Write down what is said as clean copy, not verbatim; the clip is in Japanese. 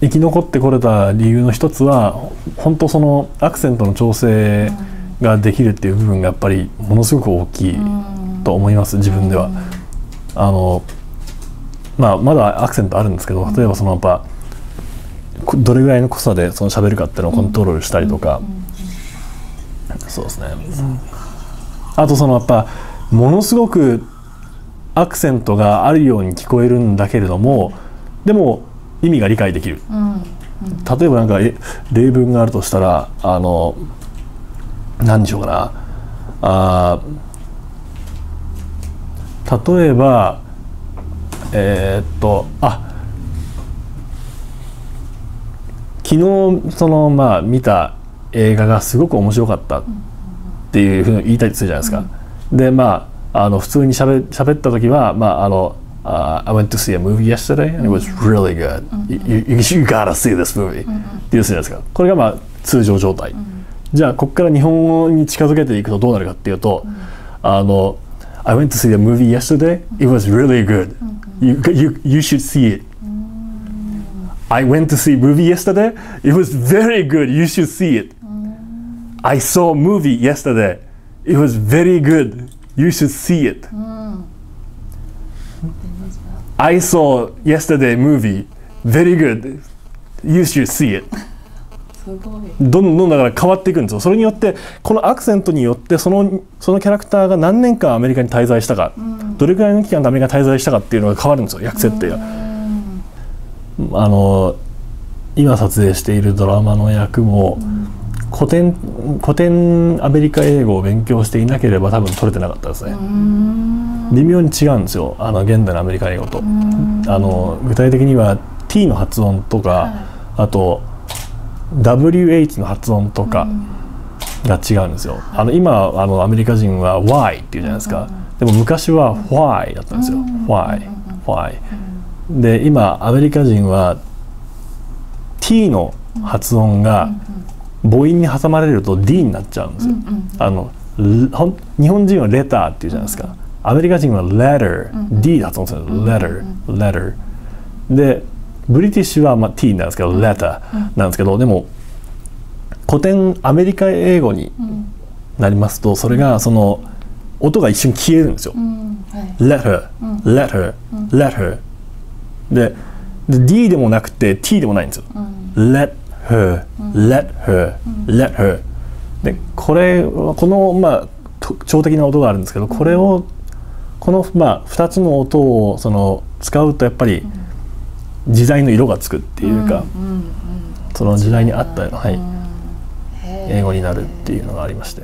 生き残ってこれた理由の一つは本当そのアクセントの調整ができるっていう部分がやっぱりものすごく大きいと思います。自分ではまだアクセントあるんですけど、例えばそのやっぱどれぐらいの濃さでその喋るかっていうのをコントロールしたりとか、そうですね。あとそのやっぱものすごくアクセントがあるように聞こえるんだけれども、でも意味が理解できる。例えばなんか例文があるとしたら、何でしょうかな、例えば昨日その見た映画がすごく面白かったっていうふうに言いたりするじゃないですか。で普通に喋った時はI went to see a movie yesterday and it was really good. You gotta see this movie. っていうじゃないですか。これが通常状態。じゃあここから日本語に近づけていくとどうなるかっていうと、I went to see a movie yesterday. It was really good. You should see it. I went to see a movie yesterday. It was very good. You should see it. I saw a movie yesterday. It was very good. You should see it. I saw yesterday movie. Very good. You should see it. どんどんだから変わっていくんですよ。それによってこのアクセントによってそのキャラクターが何年間アメリカに滞在したか、どれくらいの期間アメリカに滞在したかっていうのが変わるんですよ、役設定が。今撮影しているドラマの役も古典アメリカ英語を勉強していなければ多分撮れてなかったですね。微妙に違うんですよ、現代のアメリカ英語と。具体的には T の発音とか、あとWH の発音とかが違うんですよ。今アメリカ人は Y っていうじゃないですか。でも昔は Why だったんですよ。Why で今アメリカ人は T の発音が母音に挟まれると D になっちゃうんですよ。日本人はレターっていうじゃないですか。アメリカ人は Letter、D 発音するんですよ。Letter でブリティッシュはT なんですけど Letter なんですけど、でも古典アメリカ英語になりますとそれがその音が一瞬消えるんですよ。Letter、Letter、Letter で D でもなくて T でもないんですよ。Let her、Let her、Let her でこの調的な音があるんですけど、これをこの2つの音を使うとやっぱり時代の色がつくっていうか、その時代に合った英語になるっていうのがありまして。